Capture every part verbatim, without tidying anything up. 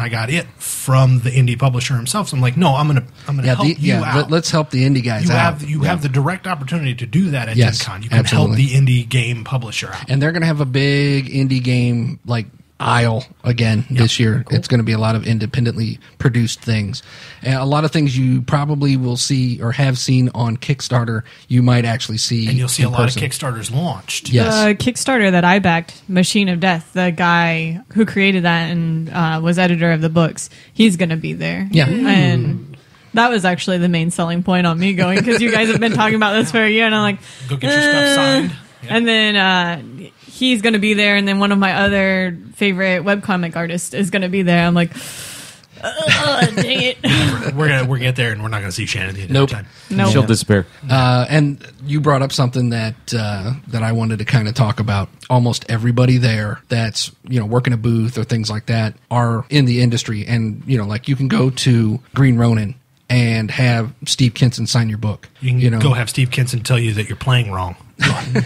and I got it from the indie publisher himself. So I'm like, no, I'm gonna, I'm gonna yeah, help the, you yeah, out. Let, let's help the indie guys you out. Have, you yeah. have the direct opportunity to do that at yes, Gen Con. You can absolutely. help the indie game publisher out, and they're gonna have a big indie game like aisle again yep. this year. Cool. It's going to be a lot of independently produced things, and a lot of things you probably will see or have seen on Kickstarter. You might actually see, and you'll see a person. lot of Kickstarters launched. Yes, the Kickstarter that I backed, Machine of Death, the guy who created that and uh, was editor of the books, he's going to be there. Yeah, mm. and that was actually the main selling point on me going, because you guys have been talking about this for a year, and I'm like, go get your uh, stuff signed, yeah. and then. Uh, He's going to be there, and then one of my other favorite webcomic artists is going to be there. I'm like, oh, dang it. Yeah, we're going to get there, and we're not going to see Shannon the nope. time. Nope. She'll disappear. Uh, and you brought up something that uh, that I wanted to kind of talk about. Almost everybody there that's, you know, working a booth or things like that are in the industry. And, you know, like you can go to Green Ronin and have Steve Kenson sign your book. You can you know? go have Steve Kenson tell you that you're playing wrong.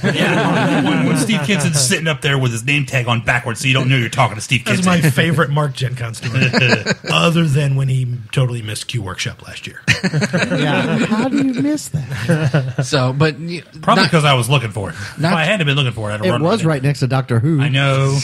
yeah, when, when Steve Kenson's sitting up there with his name tag on backwards, so you don't know you're talking to Steve Kenson. That's my favorite Mark Gen Con story, other than when he totally missed Q Workshop last year. Yeah. How do you miss that? So, but probably because I was looking for it. Not, if I hadn't been looking for it, I'd have it run was right next to Doctor Who. I know,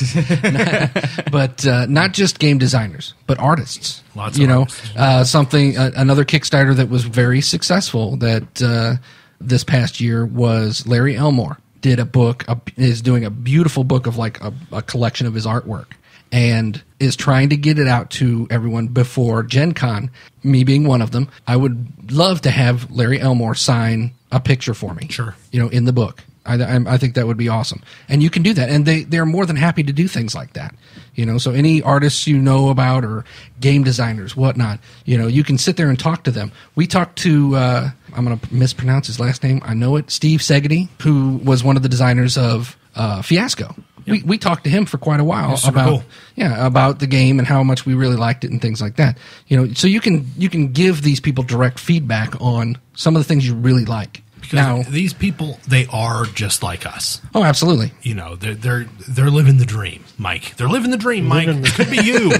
but uh, not just game designers, but artists. Lots of you know artists. Uh, something. Uh, another Kickstarter that was very successful that. Uh, This past year was Larry Elmore did a book, a, is doing a beautiful book of like a, a collection of his artwork and is trying to get it out to everyone before Gen Con, me being one of them. I would love to have Larry Elmore sign a picture for me, sure, you know, in the book. I, I, I think that would be awesome. And you can do that. And they, they're more than happy to do things like that. You know, so any artists you know about or game designers, whatnot, you know, you can sit there and talk to them. We talked to... Uh, I'm going to mispronounce his last name. I know it. Steve Segedy, who was one of the designers of uh, Fiasco. Yep. We we talked to him for quite a while about cool. yeah about the game and how much we really liked it and things like that. You know, so you can you can give these people direct feedback on some of the things you really like. Because now these people, they are just like us. Oh, absolutely. You know, they're they're they're living the dream, Mike. They're living the dream, Mike. It could be you,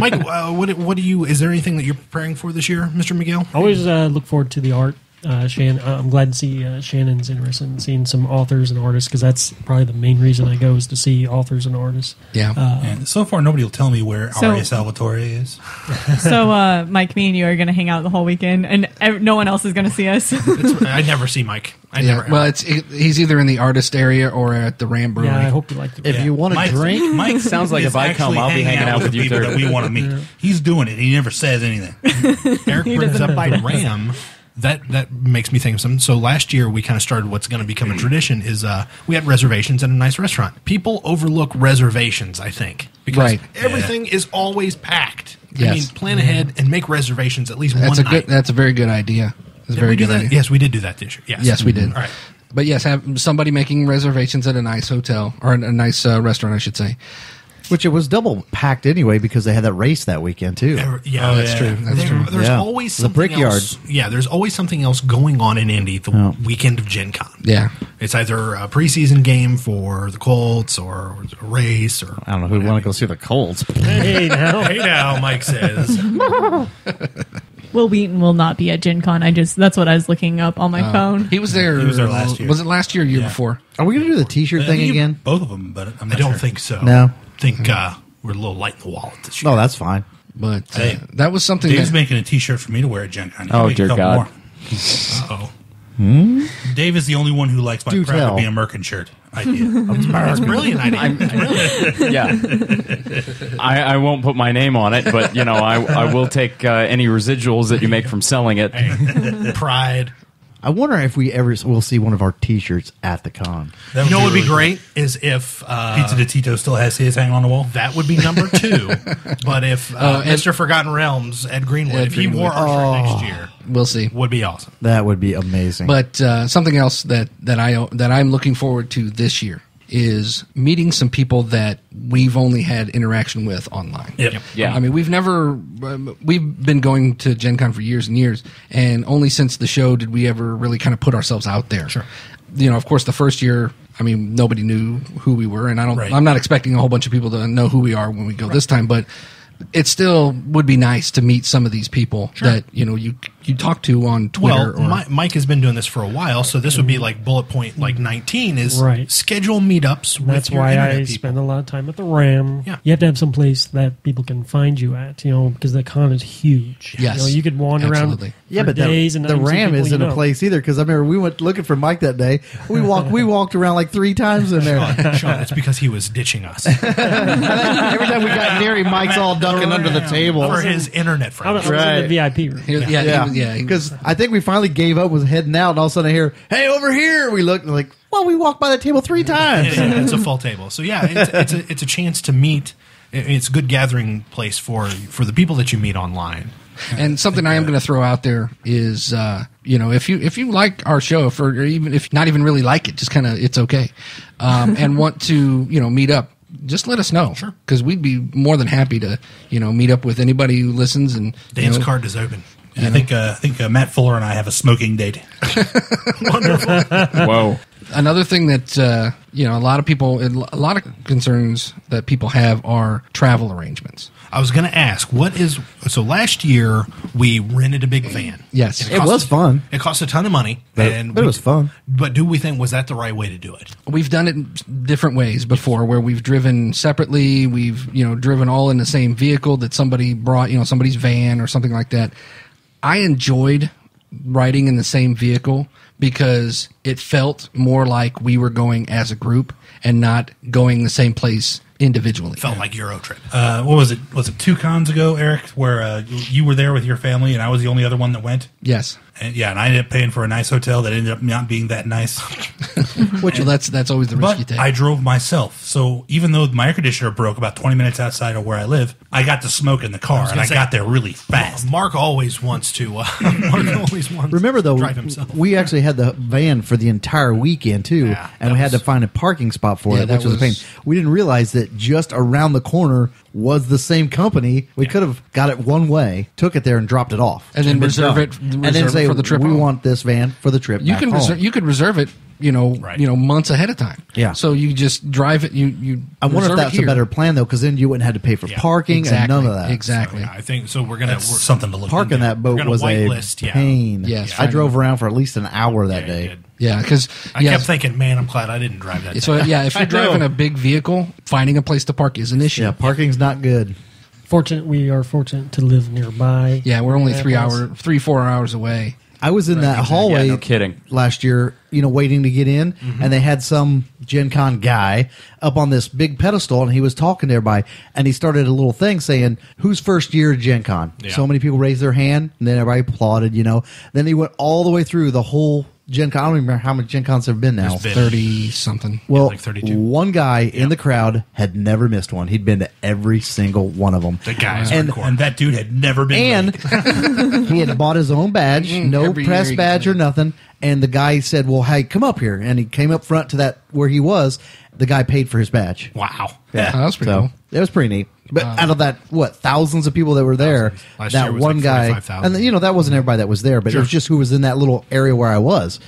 Mike. Uh, what what do you? Is there anything that you're preparing for this year, Mister McGill? Always uh, look forward to the art. Uh, Shannon, uh, I'm glad to see uh, Shannon's interested in seeing some authors and artists, because that's probably the main reason I go is to see authors and artists. Yeah. Uh, and so far, nobody will tell me where so, Aria Salvatore is. So, uh, Mike, me and you are going to hang out the whole weekend, and ev no one else is going to see us. It's, I never see Mike. I yeah, never. Well, it's it, he's either in the artist area or at the Ram Brewery. Yeah, I hope you like the. If yeah. you want to drink, Mike sounds like if I come, I'll be hanging out, out with, with you. People that we want to meet. Yeah. He's doing it. He never says anything. Eric brings up by Ram. That that makes me think of something. So last year we kind of started what's going to become a tradition is uh, we had reservations at a nice restaurant. People overlook reservations, I think, because right. everything yeah. is always packed. Yes. I mean, plan ahead yeah. and make reservations at least that's one a night. Good, that's a very good idea. That's a very good idea. Yes, we did do that this year. Yes, yes we did. All right. But yes, have somebody making reservations at a nice hotel or a nice uh, restaurant, I should say. Which it was double packed anyway because they had that race that weekend too. Yeah, oh, that's yeah. true. That's there, true. There's yeah. always something the Brickyard. Else, yeah, there's always something else going on in Indy the oh. weekend of Gen Con. Yeah, it's either a preseason game for the Colts or a race or I don't know who want to go see the Colts. Hey now, hey now, Mike says. Will Wheaton will not be at Gen Con. I just that's what I was looking up on my uh, phone. He was there. He was there last year. Was it last year? Or year yeah. before? Are we going to do the T-shirt thing again? Both of them, but I'm not I don't sure. think so. No. Think uh, we're a little light in the wallet this year. No, that's fine. But uh, hey, that was something. Dave's that, making a T-shirt for me to wear at Gen Con. Oh dear God! Uh-oh. Hmm? Dave is the only one who likes my proud to be American shirt idea. It's a brilliant idea. Yeah, I, I won't put my name on it, but you know, I I will take uh, any residuals that you make from selling it. Pride. I wonder if we ever will see one of our T-shirts at the con. You know what would be great is if... Uh, Pizza de Tito still has his hanging on the wall. That would be number two. But if uh, uh, Mister Ed, Forgotten Realms, Ed Greenwood, Ed if Greenwood. he wore our shirt oh, next year... We'll see. Would be awesome. That would be amazing. But uh, something else that, that, I, that I'm looking forward to this year is meeting some people that we've only had interaction with online. Yep. Yeah. I mean, we've never, um, we've been going to Gen Con for years and years, and only since the show did we ever really kind of put ourselves out there. Sure. You know, of course, the first year, I mean, nobody knew who we were, and I don't, right. I'm not expecting a whole bunch of people to know who we are when we go right. this time, but it still would be nice to meet some of these people sure. that, you know, you you talk to on Twitter. Well, or, my, Mike has been doing this for a while, so this would be like bullet point like nineteen is right. schedule meetups with That's your why I people. Spend a lot of time at the RAM. Yeah. You have to have some place that people can find you at, you know, because the con is huge. Yes. You know, you could wander Absolutely. Around yeah, but days the, and the RAM isn't you know. A place either, because I remember we went looking for Mike that day. We walked we walked around like three times in there. Sean, Sean, it's because he was ditching us. Every time we got near him, Mike's all ducking under the table. For his internet friend. I was right. in the V I P room. Yeah, yeah. yeah. Yeah, because I think we finally gave up, was heading out, and all of a sudden I hear, hey, over here! We looked, and like, well, we walked by the table three times. Yeah, yeah, it's a full table. So, yeah, it's, it's, a, it's a chance to meet. It's a good gathering place for, for the people that you meet online. And something I am going to throw out there is, uh, you know, if you if you like our show, if, or even if not even really like it, just kind of, it's okay, um, and want to, you know, meet up, just let us know, sure, because we'd be more than happy to, you know, meet up with anybody who listens. And Dan's you know, card is open. I think uh, I think uh, Matt Fuller and I have a smoking date. Wonderful. Whoa. Another thing that uh, you know, a lot of people, a lot of concerns that people have are travel arrangements. I was going to ask, what is so? Last year we rented a big van. Yes, it, it was a, fun. It cost a ton of money, but, and but we, it was fun. But do we think was that the right way to do it? We've done it different ways before, where we've driven separately. We've you know driven all in the same vehicle that somebody brought, you know, somebody's van or something like that. I enjoyed riding in the same vehicle because it felt more like we were going as a group and not going the same place individually. Felt like Euro trip. Uh, what was it? Was it two cons ago, Eric, where uh, you were there with your family and I was the only other one that went? Yes. And, yeah, and I ended up paying for a nice hotel that ended up not being that nice. Which well, that's that's always the risky thing. I drove myself, so even though my air conditioner broke about twenty minutes outside of where I live, I got to smoke in the car, I and I say, got there really fast. Mark always wants to. Uh, Mark always wants. Remember though, to drive himself. We actually had the van for the entire weekend too, yeah, and we was, had to find a parking spot for yeah, it, which was, was a pain. We didn't realize that just around the corner was the same company. We yeah. could have got it one way, took it there, and dropped it off, and then reserve it, and then say, for the trip we home. Want this van for the trip. You can reserve, you could reserve it, you know, right. you know, months ahead of time. Yeah. So you just drive it. You you. I wonder if that's a better plan though, because then you wouldn't have to pay for yeah. parking exactly. and none of that. Exactly. So, yeah, I think so. We're gonna work something to look. Parking into. That boat was a list, pain. Yeah. Yes. I drove around for at least an hour that yeah, day. Yeah, because I yeah, kept thinking, man, I'm glad I didn't drive that. So day. Yeah, if you're driving a big vehicle, finding a place to park is an issue. Yeah, parking's not good. Fortunate, we are fortunate to live nearby. Yeah, we're only three hour, three four hours away. I was in right, that exactly. hallway yeah, no kidding. Last year, you know, waiting to get in, mm-hmm. and they had some Gen Con guy up on this big pedestal, and he was talking to everybody, and he started a little thing saying, "Who's first year at Gen Con?" Yeah. So many people raised their hand, and then everybody applauded. You know, then he went all the way through the whole Gen Con. I don't remember how many Gen Cons there have been now. Been thirty something. Well, yeah, like thirty-two. One guy yep. in the crowd had never missed one. He'd been to every single one of them. The guy, and, and that dude had never been. And he had bought his own badge, mm, no every, press every badge or nothing. And the guy said, "Well, hey, come up here." And he came up front to that where he was. The guy paid for his badge. Wow, yeah, oh, that was pretty. So, cool. It was pretty neat. But um, out of that, what, thousands of people that were there, that one like guy, and you know, that wasn't everybody that was there, but sure. it was just who was in that little area where I was.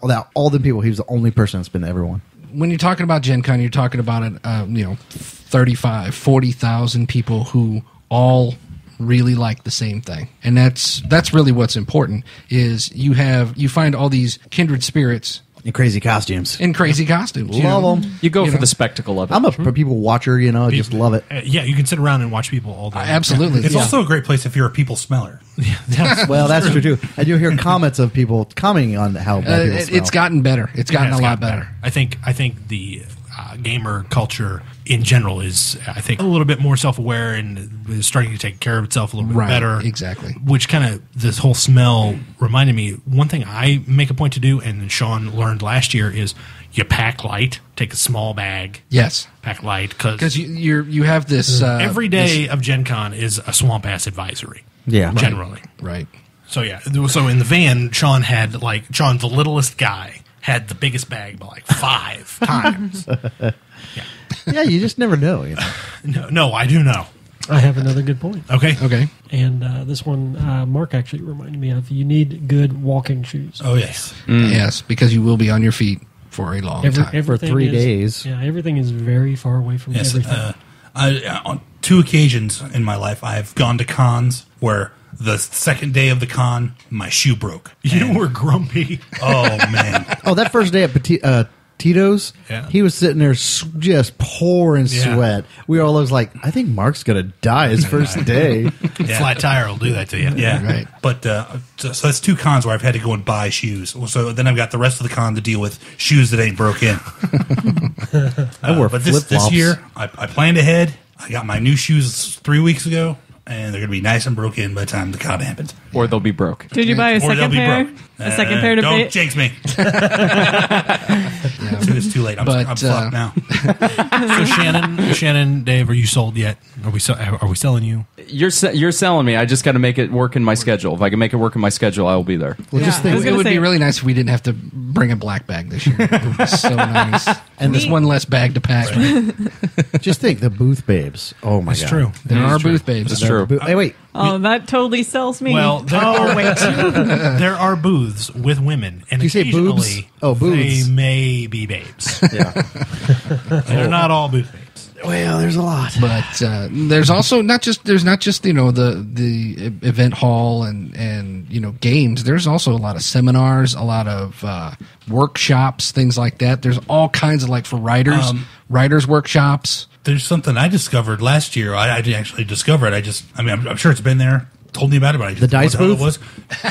All that, all the people, he was the only person that's been to everyone. When you're talking about Gen Con, you're talking about it, uh, you know, thirty-five, forty thousand people who all really like the same thing, and that's that's really what's important. Is you have you find all these kindred spirits. In crazy costumes. In crazy costumes. Love know. Them. You go you for know. The spectacle of it. I'm a mm-hmm. people watcher, you know, people, just love it. Uh, yeah, you can sit around and watch people all day. Uh, absolutely. Yeah. It's yeah. also a great place if you're a people smeller. Yeah, that's well, that's true. true, too. And you'll hear comments of people commenting on how bad uh, people it, smell. It's gotten better. It's gotten yeah, it's a lot gotten better. better. I think. I think the uh, gamer culture in general is, I think, a little bit more self-aware and is starting to take care of itself a little bit right, better. Exactly. Which kind of this whole smell reminded me. One thing I make a point to do, and Sean learned last year, is you pack light. Take a small bag. Yes. Pack light. Because you you're, you have this. Uh, every day this, of Gen Con is a swamp ass advisory. Yeah. Generally. Right. right. So, yeah. So, in the van, Sean had, like, Sean, the littlest guy, had the biggest bag by, like, five times. Yeah. Yeah, you just never know. You know? No, no, I do know. I have another good point. Okay. Okay. And uh, this one, uh, Mark actually reminded me of, you need good walking shoes. Oh, yes. Mm. Yes, because you will be on your feet for a long Every, time. For three is, days. Yeah, everything is very far away from yes, everything. Uh, I, on two occasions in my life I've gone to cons where the second day of the con, my shoe broke. You and, were grumpy. Oh, man. Oh, that first day at Petit, uh, Tito's, yeah. He was sitting there just pouring yeah. sweat. We all was like, I think Mark's going to die his first day. Yeah. Flat tire will do that to you. Yeah. Right. But uh, so that's two cons where I've had to go and buy shoes. So then I've got the rest of the con to deal with shoes that ain't broke in. I wore uh, but this, this year, I, I planned ahead. I got my new shoes three weeks ago. And they're going to be nice and broken in by the time the con happens. Or they'll be broke. Did you buy a or second pair? Broke. A uh, second pair to don't pay? Don't jinx me. Yeah. It's too late. I'm, but, I'm uh, fucked now. So Shannon, Shannon, Dave, are you sold yet? Are we are we selling you? You're se you're selling me. I just got to make it work in my schedule. If I can make it work in my schedule, I will be there. Well, yeah. just think it would say, be really nice if we didn't have to bring a black bag this year. It would be so nice. And there's one less bag to pack. Right. Just think, the booth babes. Oh my That's god, true. There that are true. booth babes. That's true. Hey, wait. Oh, we, that totally sells me. Well, there, oh, wait. There are booths with women, and occasionally, oh, boobs. They may be babes. Yeah, they're not all booth babes. Well, there's a lot, but uh, there's also not just there's not just you know the the event hall and and you know games. There's also a lot of seminars, a lot of uh, workshops, things like that. There's all kinds of like for writers, um, writers workshops. There's something I discovered last year. I, I didn't actually discover it. I just, I mean, I'm, I'm sure it's been there. Told me about it, but I just the dice booth was.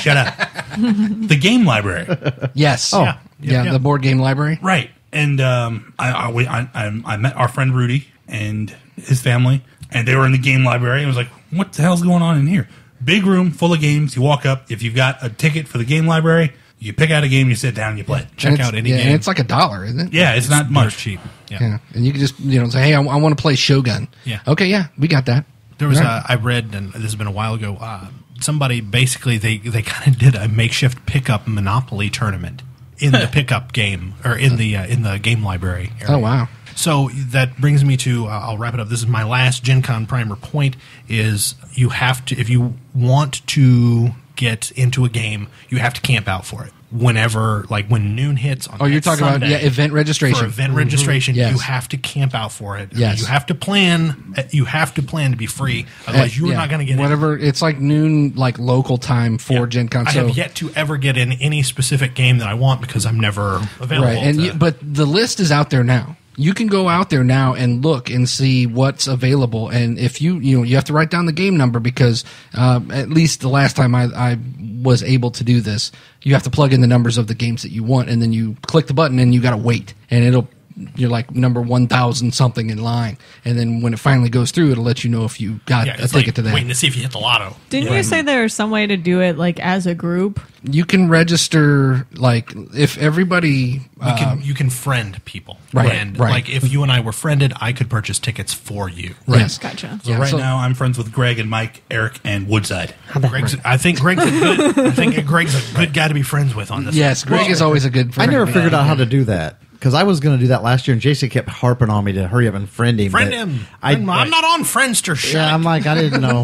Shut up. The game library. Yes. Oh, yeah. Yeah, yeah. The board game library. Right. And um, I, I, I, I, I met our friend Rudy and his family, and they were in the game library. And I was like, "What the hell's going on in here?" Big room full of games. You walk up. If you've got a ticket for the game library, you pick out a game, you sit down, you play it. Check out any yeah, game. And it's like a dollar, isn't it? Yeah, it's, it's not much cheap. Yeah. Yeah, and you can just you know say, "Hey, I, I want to play Shogun." Yeah. Okay. Yeah, we got that. There was right. a, I read, and this has been a while ago. Uh, somebody basically they they kind of did a makeshift pickup Monopoly tournament in the pickup game or in the uh, in the game library area. Oh wow! So that brings me to uh, I'll wrap it up. This is my last Gen Con primer point: is you have to if you want to get into a game, you have to camp out for it. Whenever, like when noon hits on oh, you're talking Sunday, about yeah, event registration. For event mm-hmm. registration, yes. You have to camp out for it. Yes. I mean, you have to plan. You have to plan to be free. Otherwise, uh, you're yeah. not going to get whatever. In. It's like noon, like local time for yeah. Gen Con. So I have yet to ever get in any specific game that I want because I'm never available. Right. And to, you, but the list is out there now. You can go out there now and look and see what's available. And if you, you know, you have to write down the game number because uh, at least the last time I, I was able to do this, you have to plug in the numbers of the games that you want. And then you click the button and you got to wait. And it'll, you're like number one thousand something in line. And then when it finally goes through, it'll let you know if you got yeah, a ticket like to that. Waiting to see if you hit the lotto. Didn't yeah. you say there's some way to do it like as a group? You can register, like, if everybody... Uh, you, can, you can friend people. Right, and, right. Like, if you and I were friended, I could purchase tickets for you. Right. Yes. Gotcha. So yeah, right so, now, I'm friends with Greg and Mike, Eric, and Woodside. Greg's, I think Greg's a good I think Greg's a good guy to be friends with on this. Yes, Greg well, is always a good friend. I never figured out how to do that, because I was going to do that last year, and Jason kept harping on me to hurry up and friend him. Friend him. I, I'm right. not on Friendster shit. Yeah, I'm like, I didn't know.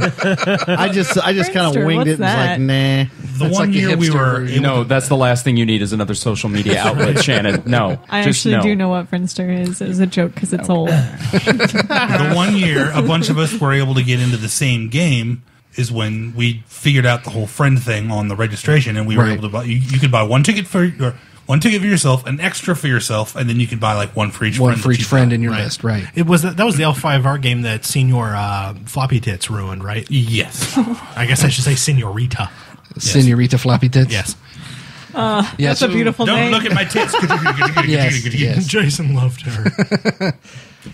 I just I just kind of winged it and that? was like, nah. The that's one like year we were... You know, that's the last thing you need is another social media outlet, Shannon. No. I just actually no. do know what Friendster is. It was a joke because it's okay. old. The one year a bunch of us were able to get into the same game is when we figured out the whole friend thing on the registration, and we right. were able to buy... You, you could buy one ticket for... Or, One ticket for yourself, an extra for yourself, and then you can buy like one for each one friend. One for each friend in your right. list, right. It was That was the L five R game that Senor uh, Floppy Tits ruined, right? Yes. I guess I should say Senorita. Yes. Senorita Floppy Tits? Yes. Uh, yeah, that's so, a beautiful don't name. Don't look at my tits. Yes, yes. Jason loved her.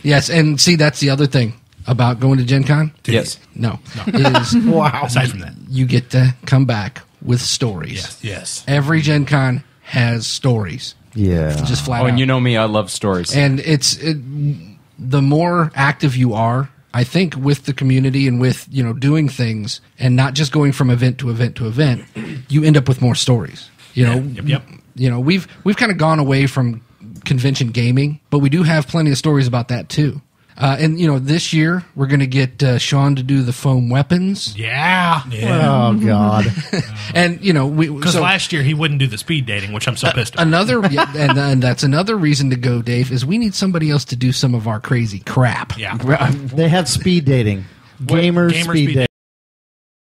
Yes, and see, that's the other thing about going to Gen Con. Yes. No. no. Is, wow. Aside from that. You get to come back with stories. Yes. yes. Every Gen Con has stories. Yeah. Just flat out. Oh, and you know me, I love stories. And it's it, the more active you are, I think, with the community and with, you know, doing things and not just going from event to event to event, you end up with more stories. You know, yeah. yep, yep. you know, we've we've kind of gone away from convention gaming, but we do have plenty of stories about that too. Uh, and, you know, this year we're going to get uh, Sean to do the foam weapons. Yeah. yeah. Oh, God. And, you know, we. Because so, last year he wouldn't do the speed dating, which I'm so uh, pissed about. Another, yeah, and, and that's another reason to go, Dave, is we need somebody else to do some of our crazy crap. Yeah. They have speed dating. Gamers, Gamers speed, speed dating.